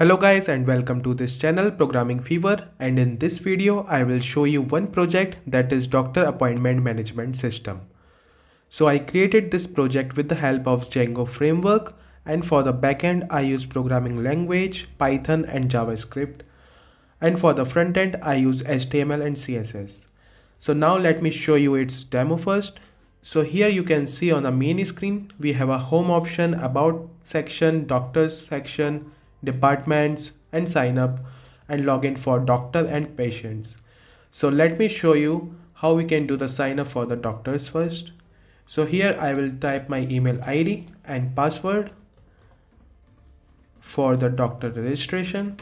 Hello guys and welcome to this channel Programming Fever, and in this video I will show you one project that is doctor appointment management system. So I created this project with the help of Django framework, and for the backend I use programming language Python and JavaScript, and for the front end I use HTML and CSS. So now let me show you its demo first. So here you can see on the main screen we have a home option, about section, doctors section, departments, and sign up and login for doctor and patients. So let me show you how we can do the sign up for the doctors first. So here I will type my email ID and password for the doctor registration.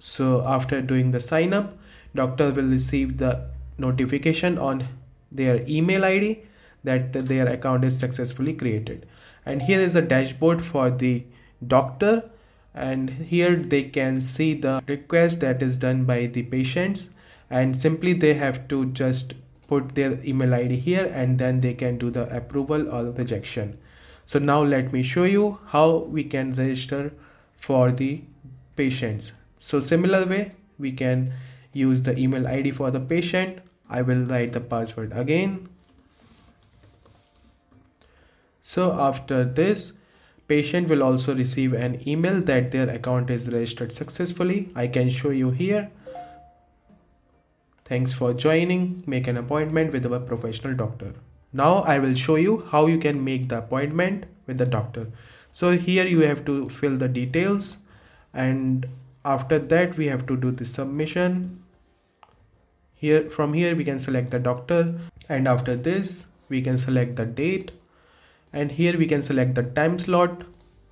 So after doing the sign up, doctor will receive the notification on their email ID that their account is successfully created. And here is the dashboard for the doctor, and here they can see the request that is done by the patients, and simply they have to just put their email ID here and then they can do the approval or rejection. So now let me show you how we can register for the patients. So similar way we can use the email ID for the patient. I will write the password again. So after this, patient will also receive an email that their account is registered successfully. I can show you here. Thanks for joining. Make an appointment with our professional doctor. Now I will show you how you can make the appointment with the doctor. So here you have to fill the details, and after that we have to do the submission. Here, from here we can select the doctor, and after this we can select the date. And here we can select the time slot,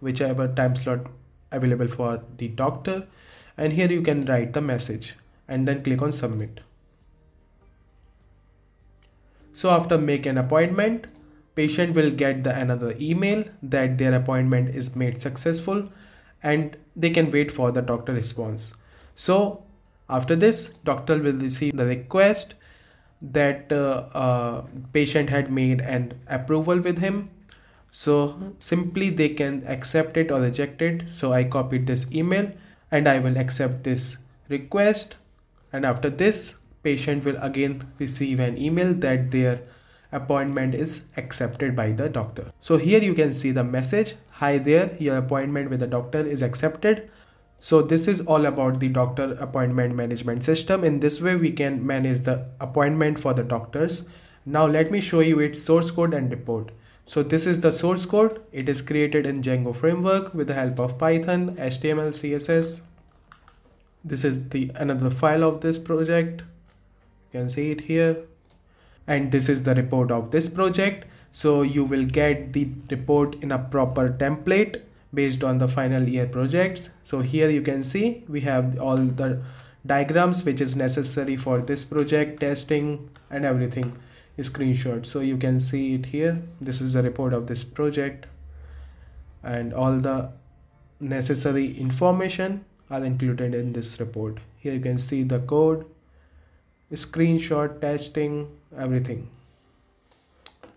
whichever time slot available for the doctor, and here you can write the message and then click on submit. So after make an appointment, patient will get another email that their appointment is made successful, and they can wait for the doctor response. So after this, doctor will receive the request that patient had made an approval with him. So simply they can accept it or reject it. So I copied this email and I will accept this request. And after this, patient will again receive an email that their appointment is accepted by the doctor. So here you can see the message, "Hi there, your appointment with the doctor is accepted." So this is all about the doctor appointment management system. In this way we can manage the appointment for the doctors. Now let me show you its source code and report. So this is the source code. It is created in Django framework with the help of Python, HTML, CSS. This is the another file of this project. You can see it here. And this is the report of this project. So you will get the report in a proper template based on the final year projects. So here you can see we have all the diagrams which is necessary for this project, testing and everything is screenshot. So you can see it here. This is the report of this project, and all the necessary information are included in this report. Here you can see the code, screenshot, testing, everything.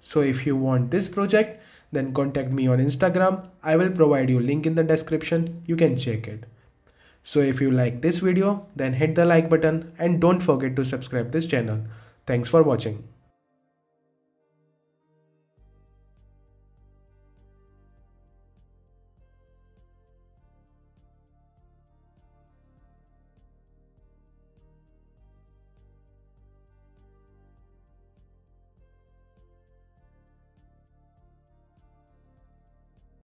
So if you want this project, then contact me on Instagram. I will provide you link in the description. You can check it. So if you like this video, then hit the like button and don't forget to subscribe this channel. Thanks for watching.